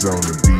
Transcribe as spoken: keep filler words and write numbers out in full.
She's on the beat.